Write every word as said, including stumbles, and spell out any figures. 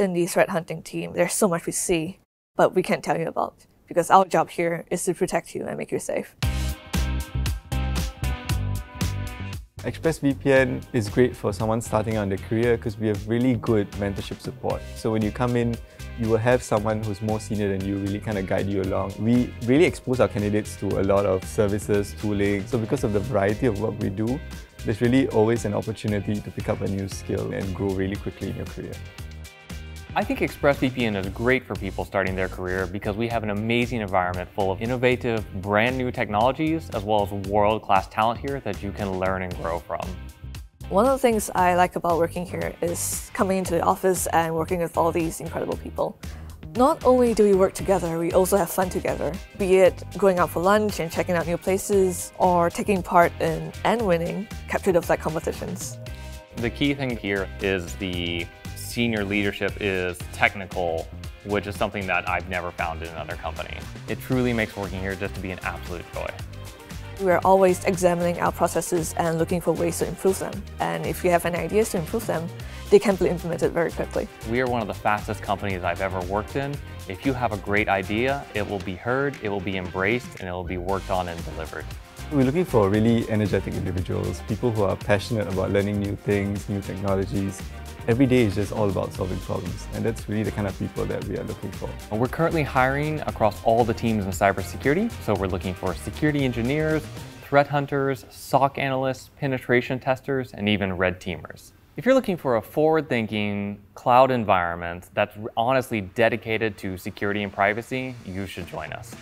in the threat hunting team, there's so much we see, but we can't tell you about, because our job here is to protect you and make you safe. ExpressVPN is great for someone starting out in their career because we have really good mentorship support. So when you come in, you will have someone who's more senior than you really kind of guide you along. We really expose our candidates to a lot of services, tooling. So because of the variety of work we do, there's really always an opportunity to pick up a new skill and grow really quickly in your career. I think ExpressVPN is great for people starting their career because we have an amazing environment full of innovative, brand new technologies, as well as world-class talent here that you can learn and grow from. One of the things I like about working here is coming into the office and working with all these incredible people. Not only do we work together, we also have fun together, be it going out for lunch and checking out new places, or taking part in and winning Capture the Flag competitions. The key thing here is the senior leadership is technical, which is something that I've never found in another company. It truly makes working here just to be an absolute joy. We're always examining our processes and looking for ways to improve them. And if you have any ideas to improve them, they can be implemented very quickly. We are one of the fastest companies I've ever worked in. If you have a great idea, it will be heard, it will be embraced, and it will be worked on and delivered. We're looking for really energetic individuals, people who are passionate about learning new things, new technologies. Every day is just all about solving problems, and that's really the kind of people that we are looking for. We're currently hiring across all the teams in cybersecurity, so we're looking for security engineers, threat hunters, S O C analysts, penetration testers, and even red teamers. If you're looking for a forward-thinking cloud environment that's honestly dedicated to security and privacy, you should join us.